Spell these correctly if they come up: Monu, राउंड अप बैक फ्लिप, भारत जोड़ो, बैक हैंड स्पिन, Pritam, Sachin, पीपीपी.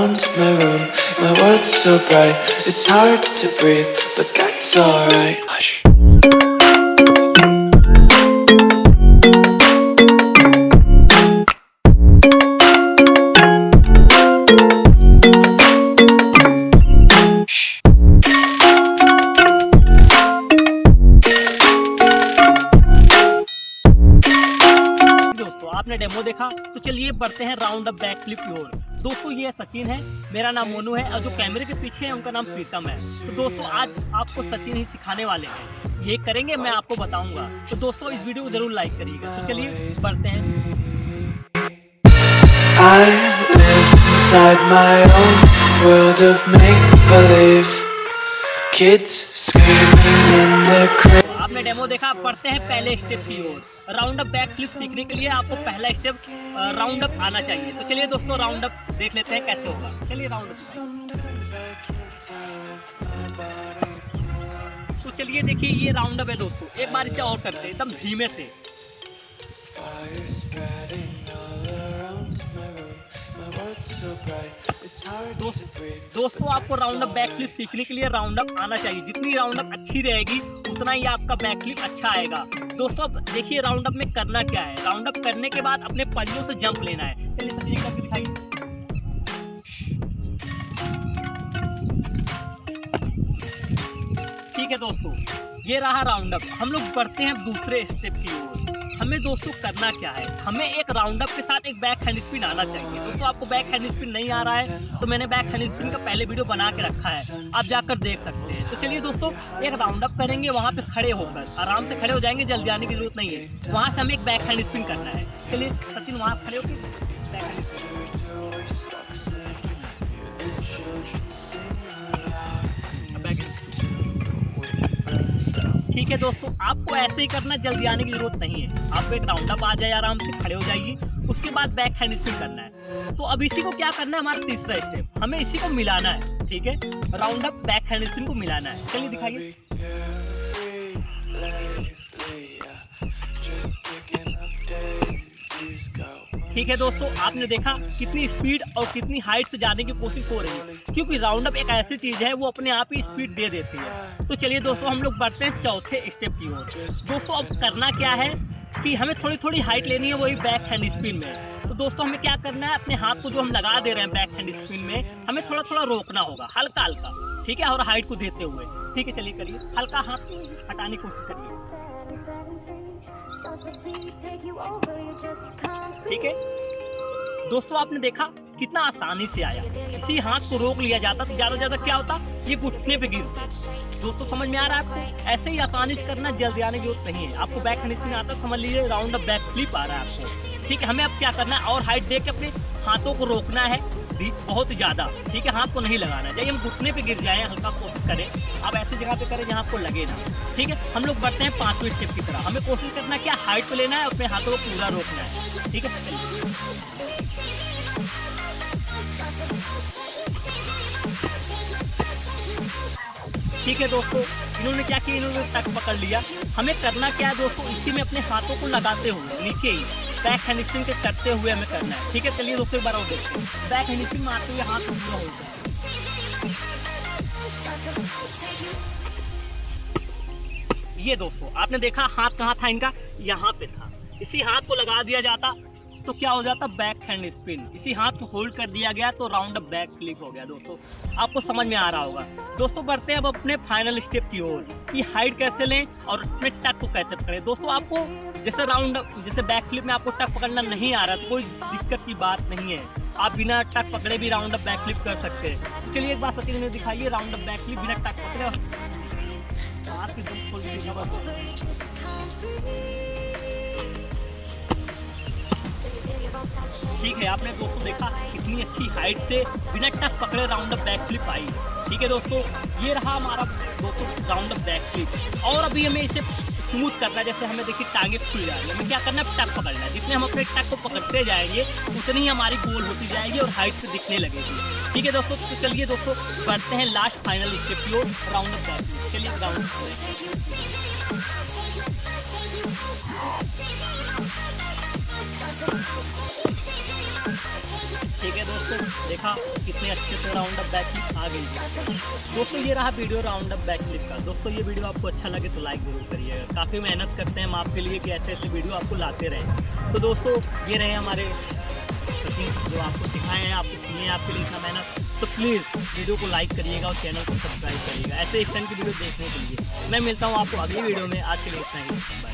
around my room, my world's so bright. It's hard to breathe, but that's alright. Hush. आपने demo देखा तो चलिए बढ़ते हैं राउंड अप बैक फ्लिप की ओर। दोस्तों ये सचिन है, मेरा नाम मोनू है और जो कैमरे के पीछे है उनका नाम प्रीतम है। तो दोस्तों आज आपको सचिन ही सिखाने वाले हैं, ये करेंगे मैं आपको बताऊंगा। तो दोस्तों इस वीडियो को जरूर लाइक करिएगा। तो चलिए बढ़ते हैं। आपने डेमो देखा, पढ़ते हैं पहले स्टेप की ओर। राउंड अप बैक फ्लिप सीखने के लिए आपको पहला स्टेप राउंड अप आना चाहिए। तो चलिए दोस्तों राउंड अप देख लेते हैं कैसे होगा। चलिए राउंड अप, तो चलिए देखिए ये राउंड अप है दोस्तों। एक बार इसे और करते हैं एकदम धीमे से। दोस्तों आपको राउंड अप बैक फ्लिप सीखने के लिए राउंड अप आना चाहिए। जितनी राउंड अप अच्छी रहेगी उतना ही आपका बैक फ्लिप अच्छा आएगा। दोस्तों अब देखिए राउंड अप में करना क्या है। राउंड अप करने के बाद अपने पंजों से जंप लेना है। चलिए सचिन एक बार दिखाइए। ठीक है दोस्तों ये रहा राउंड अप। हम लोग बढ़ते हैं दूसरे स्टेप की ओर। हमें दोस्तों करना क्या है, हमें एक राउंड अप के साथ एक बैक हैंड स्पिन आना चाहिए। दोस्तों आपको बैक हैंड स्पिन नहीं आ रहा है तो मैंने बैक हैंड स्पिन का पहले वीडियो बना के रखा है, आप जाकर देख सकते हैं। तो चलिए दोस्तों एक राउंड अप करेंगे, वहाँ पे खड़े होकर आराम से खड़े हो जाएंगे, जल्दी आने की जरूरत नहीं है। वहाँ से हमें एक बैक हैंड स्पिन करना है। चलिए सचिन वहाँ खड़े होकर बैक हैंड स्पिन। ठीक है दोस्तों आपको ऐसे ही करना, जल्दी आने की जरूरत नहीं है। आपको एक राउंड अप आ जाए, आराम से खड़े हो जाइए, उसके बाद बैक हैंड स्पिन करना है। तो अब इसी को क्या करना है, हमारा तीसरा स्टेप, हमें इसी को मिलाना है। ठीक है round up बैक हैंड स्पिन को मिलाना है। चलिए दिखाइए। ठीक है दोस्तों आपने देखा कितनी स्पीड और कितनी हाइट से जाने की कोशिश हो रही है, क्योंकि राउंड अप एक ऐसी चीज है वो अपने आप ही स्पीड दे देती है। तो चलिए दोस्तों हम लोग बढ़ते हैं चौथे स्टेप की ओर। दोस्तों अब करना क्या है कि हमें थोड़ी थोड़ी हाइट लेनी है, वही बैक हैंड स्पिन में। तो दोस्तों हमें क्या करना है, अपने हाथ को जो हम लगा दे रहे हैं बैक हैंड स्पिन में, हमें थोड़ा थोड़ा रोकना होगा, हल्का हल्का। ठीक है और हाइट को देते हुए। ठीक है चलिए करिए, हल्का हाथ हटाने की कोशिश करिए। ठीक है दोस्तों आपने देखा कितना आसानी से आया। इसी हाथ को रोक लिया जाता तो ज्यादा ज्यादा क्या होता, ये घुटने पे गिरता। दोस्तों समझ में आ रहा है आपको, ऐसे ही आसानी से करना, जल्दी आने की जरूरत नहीं है। आपको बैक हैंड स्पिन आता समझ लीजिए राउंड अप बैक फ्लिप आ रहा है आपको। ठीक है हमें अब क्या करना है, और हाइट दे के अपने हाथों को रोकना है बहुत ज्यादा। ठीक है हाथ को नहीं लगाना है, चाहिए हम घुटने पे गिर जाए, हल्का कोशिश करें। आप ऐसी जगह पे करें जहाँ आपको लगे ना। ठीक है हम लोग बढ़ते हैं पांचवें स्टेप की तरफ। हमें कोशिश करना क्या, हाइट पे लेना है, अपने हाथों को पूरा रोकना है। ठीक है दोस्तों इन्होंने क्या किया, इन्होंने टक पकड़ लिया। हमें करना क्या है दोस्तों, इसी में अपने हाथों को लगाते हुए नीचे ही बैक हैंड स्पिन के करते हुए हमें करना है। ठीक है चलिए दोस्तों एक बार और देखते हैं, बैक हैंड स्पिन मारते हुए हाथ पूरा हो जाए। ये दोस्तों आपने देखा हाथ कहाँ था इनका, यहाँ पे था। इसी हाथ को लगा दिया जाता तो क्या हो जाता, बैक हैंड स्पिन। इसी हाथ को होल्ड कर दिया गया तो राउंड अप बैक फ्लिप हो गया। दोस्तों आपको समझ में आ रहा होगा। दोस्तों बढ़ते हैं अब अपने फाइनल स्टेप की ओर कि हाइट कैसे लें और अपने टक को कैसे पकड़ें। दोस्तों आपको जैसे राउंड अप जैसे बैक फ्लिप में आपको टक पकड़ना नहीं आ रहा तो कोई दिक्कत की बात नहीं है, आप बिना टक पकड़े भी राउंड अप बैक फ्लिप कर सकते हैं। तो चलिए एक बार सचिन ने दिखाइए राउंड अप बैक फ्लिप बिना टक पकड़े। ठीक है आपने दोस्तों देखा कितनी अच्छी हाइट से बिना टक पकड़े राउंड अप बैक फ्लिप आई। ठीक है दोस्तों ये रहा हमारा दोस्तों राउंड अप बैक फ्लिप। और अभी हमें इसे स्मूथ करना है, जैसे हमें देखिए टांगे खुल जा रही है, हमें क्या करना है, टक पकड़ना है। जितने हम अपने टक को पकड़ते जाएंगे उतनी ही हमारी गोल होती जाएगी और हाइट से दिखने लगेगी। ठीक है दोस्तों तो चलिए दोस्तों बढ़ते हैं लास्ट फाइनल स्टेप की ओर, राउंड अप बैक फ्लिप। चलिए राउंड ठीक है दोस्तों, देखा कितने अच्छे से राउंड अप बैकलिप आ गई। दोस्तों ये रहा वीडियो राउंड अप बैकलिप का। दोस्तों ये वीडियो आपको अच्छा लगे तो लाइक जरूर करिएगा। काफ़ी मेहनत करते हैं हम आपके लिए कि ऐसे ऐसे वीडियो आपको लाते रहें। तो दोस्तों ये रहे हमारे सचिन जो आपको सिखाए हैं, आपको सुनिए आपके लिए इतना मेहनत। तो प्लीज़ वीडियो को लाइक करिएगा और चैनल को सब्सक्राइब करिएगा ऐसे एक्शन की वीडियो देखने के लिए। मैं मिलता हूँ आपको अगली वीडियो में। आज के लिए इतना ही।